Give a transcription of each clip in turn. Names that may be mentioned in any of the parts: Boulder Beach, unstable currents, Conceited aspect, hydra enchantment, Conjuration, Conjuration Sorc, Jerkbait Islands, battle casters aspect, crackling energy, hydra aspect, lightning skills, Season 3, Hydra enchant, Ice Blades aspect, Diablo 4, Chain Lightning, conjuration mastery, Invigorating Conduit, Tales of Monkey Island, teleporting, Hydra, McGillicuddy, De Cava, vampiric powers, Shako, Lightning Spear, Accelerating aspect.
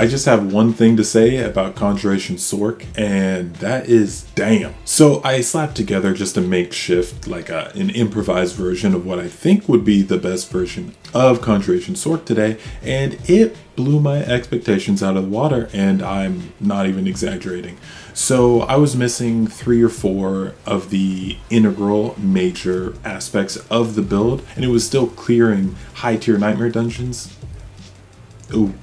I just have one thing to say about Conjuration Sorc, and that is damn. So I slapped together just a makeshift, like an improvised version of what I think would be the best version of Conjuration Sorc today, and it blew my expectations out of the water, and I'm not even exaggerating. So I was missing 3 or 4 of the integral major aspects of the build, and it was still clearing high tier nightmare dungeons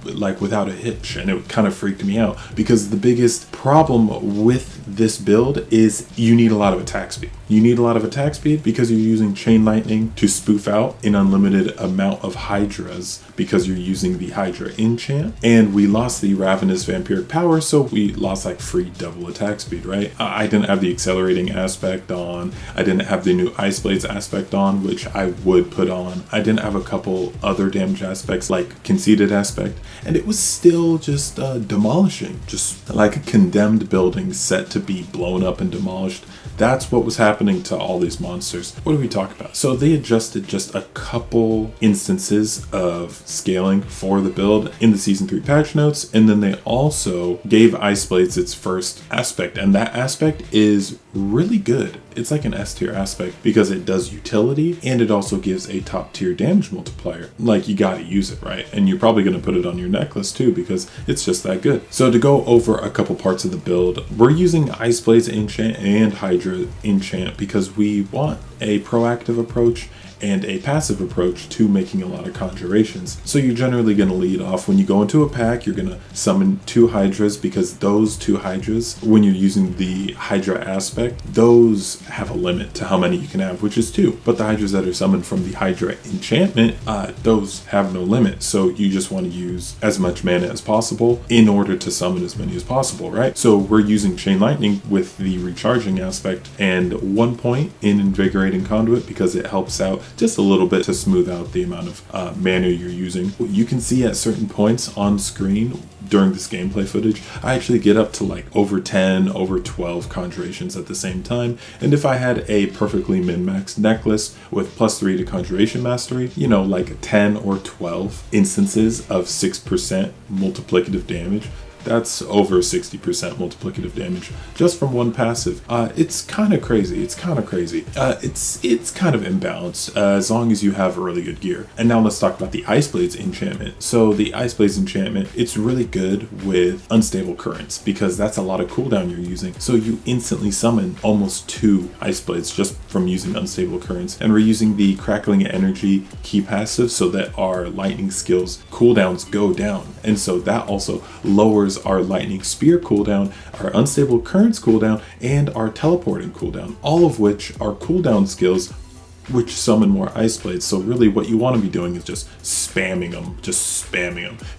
like without a hitch, and it kind of freaked me out because the biggest problem with this build is you need a lot of attack speed. You need a lot of attack speed because you're using Chain Lightning to spoof out an unlimited amount of Hydras because you're using the Hydra enchant, and we lost the Ravenous Vampiric power, so we lost like free double attack speed, right? I didn't have the Accelerating aspect on, I didn't have the new Ice Blades aspect on, which I would put on, I didn't have a couple other damage aspects like Conceited aspect, and it was still just demolishing, just like a condemned building set to be blown up and demolished. That's what was happening to all these monsters. What are we talking about? So they adjusted just a couple instances of scaling for the build in the Season 3 patch notes, and then they also gave Ice Blades its first aspect, and that aspect is really good. It's like an S tier aspect because it does utility and it also gives a top tier damage multiplier. Like, you gotta use it, right? And you're probably gonna put it on your necklace too because it's just that good. So to go over a couple parts of the build, we're using Ice Blades enchant and Hydra enchant because we want a proactive approach and a passive approach to making a lot of conjurations. So you're generally going to lead off when you go into a pack, you're going to summon 2 Hydras because those 2 Hydras, when you're using the Hydra aspect, those have a limit to how many you can have, which is 2. But the Hydras that are summoned from the Hydra enchantment, those have no limit. So you just want to use as much mana as possible in order to summon as many as possible, right? So we're using Chain Lightning with the recharging aspect and 1 point in Invigorating Conduit because it helps out just a little bit to smooth out the amount of mana you're using. You can see at certain points on screen during this gameplay footage, I actually get up to like over 10, over 12 conjurations at the same time. And if I had a perfectly min-max necklace with +3 to conjuration mastery, you know, like 10 or 12 instances of 6% multiplicative damage, that's over 60% multiplicative damage just from 1 passive. It's kind of crazy. It's kind of imbalanced as long as you have really good gear. And now let's talk about the Ice Blades enchantment. So the Ice Blades enchantment, it's really good with unstable currents because that's a lot of cooldown you're using. So you instantly summon almost 2 Ice Blades just from using unstable currents. And we're using the crackling energy key passive so that our lightning skills cooldowns go down. And so that also lowers our Lightning Spear cooldown, our Unstable Currents cooldown, and our Teleporting cooldown, all of which are cooldown skills which summon more Ice Blades. So really what you want to be doing is just spamming them,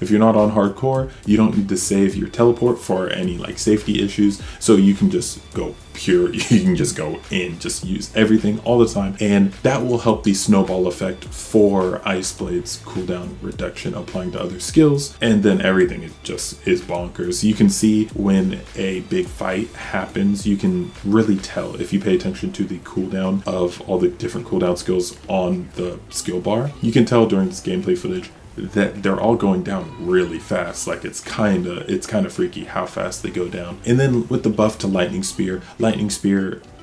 If you're not on hardcore, you don't need to save your teleport for any like safety issues, so you can just go pure, you can just go in, just use everything all the time, and that will help the snowball effect for Ice Blades cooldown reduction applying to other skills, and then everything is just bonkers. You can see when a big fight happens, you can really tell if you pay attention to the cooldown of all the different cooldown skills on the skill bar. You can tell during this gameplay footage that they're all going down really fast. Like, it's kind of freaky how fast they go down. And then with the buff to Lightning Spear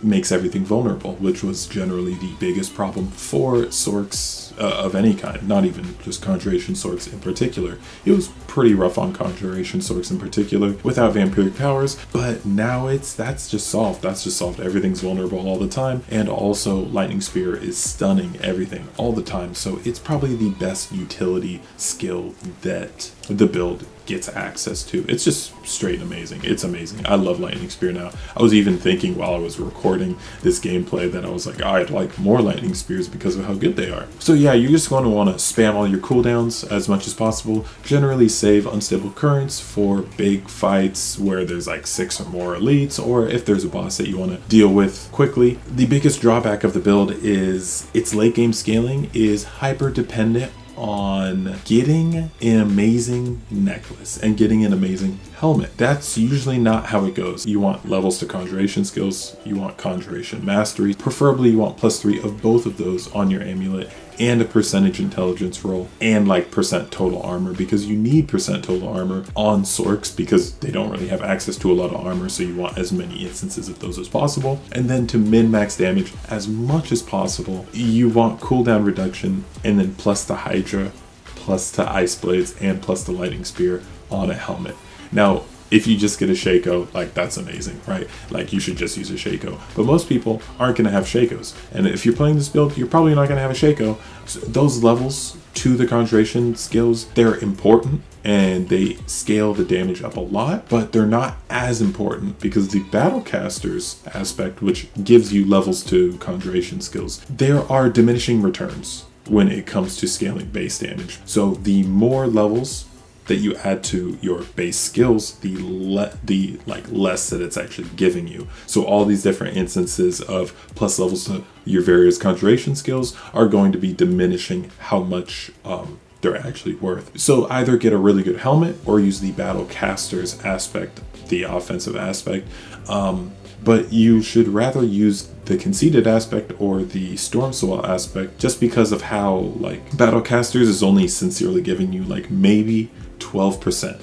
makes everything vulnerable, which was generally the biggest problem for Sorcs of any kind, not even just Conjuration Sorcs in particular. It was pretty rough on Conjuration Sorcs in particular without vampiric powers, but now that's just solved. Everything's vulnerable all the time, and also Lightning Spear is stunning everything all the time, so it's probably the best utility skill that the build gets access to. It's just straight amazing. It's amazing. I love Lightning Spear now. I was even thinking while I was recording this gameplay that I was like, I'd like more Lightning Spears because of how good they are. So yeah, you're just going to want to spam all your cooldowns as much as possible. Generally save unstable currents for big fights where there's like 6 or more elites, or if there's a boss that you want to deal with quickly. The biggest drawback of the build is its late game scaling is hyper dependent on getting an amazing necklace and getting an amazing helmet. That's usually not how it goes. You want levels to conjuration skills, you want conjuration mastery, preferably you want +3 of both of those on your amulet, and a percentage intelligence roll, and like percent total armor, because you need percent total armor on Sorcs because they don't really have access to a lot of armor, so you want as many instances of those as possible. And then to min-max damage as much as possible, you want cooldown reduction, and then plus the Hydra, plus the Ice Blades, and plus the Lightning Spear on a helmet. Now, if you just get a Shako, like that's amazing, right? Like you should just use a Shako. But most people aren't gonna have Shakos. And if you're playing this build, you're probably not gonna have a Shako. So those levels to the conjuration skills, they're important and they scale the damage up a lot, but they're not as important because the Battlecasters aspect, which gives you levels to conjuration skills, there are diminishing returns when it comes to scaling base damage. So the more levels that you add to your base skills, the less that it's actually giving you. So all these different instances of plus levels to your various conjuration skills are going to be diminishing how much they're actually worth. So either get a really good helmet or use the battle casters aspect, the offensive aspect, but you should rather use the conceited aspect or the Stormsewile aspect, just because of how like Battlecasters is only sincerely giving you like maybe 12%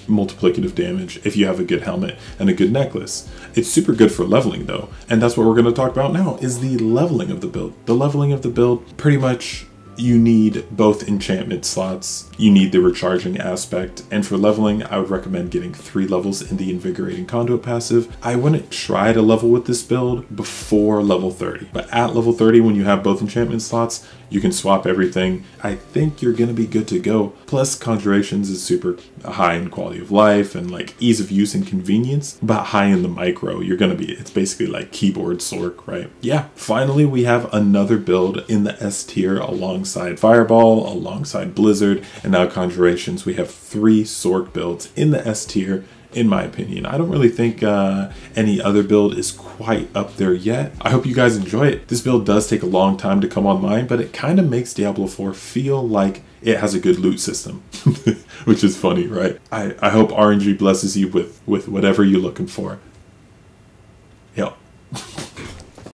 multiplicative damage if you have a good helmet and a good necklace. It's super good for leveling though, and that's what we're going to talk about now is the leveling of the build. The leveling of the build, pretty much you need both enchantment slots, you need the recharging aspect, and for leveling I would recommend getting 3 levels in the Invigorating Conduit passive. I wouldn't try to level with this build before level 30, but at level 30 when you have both enchantment slots, you can swap everything. I think you're gonna be good to go. Plus conjurations is super high in quality of life and like ease of use and convenience, but high in the micro. You're gonna be, it's basically like keyboard Sorc, right? Yeah, finally we have another build in the S tier alongside Fireball, alongside Blizzard, and now Conjurations. We have 3 Sorc builds in the S tier. In my opinion, I don't really think any other build is quite up there yet. I hope you guys enjoy it. This build does take a long time to come online, but it kind of makes Diablo 4 feel like it has a good loot system, which is funny, right? I hope RNG blesses you with whatever you're looking for.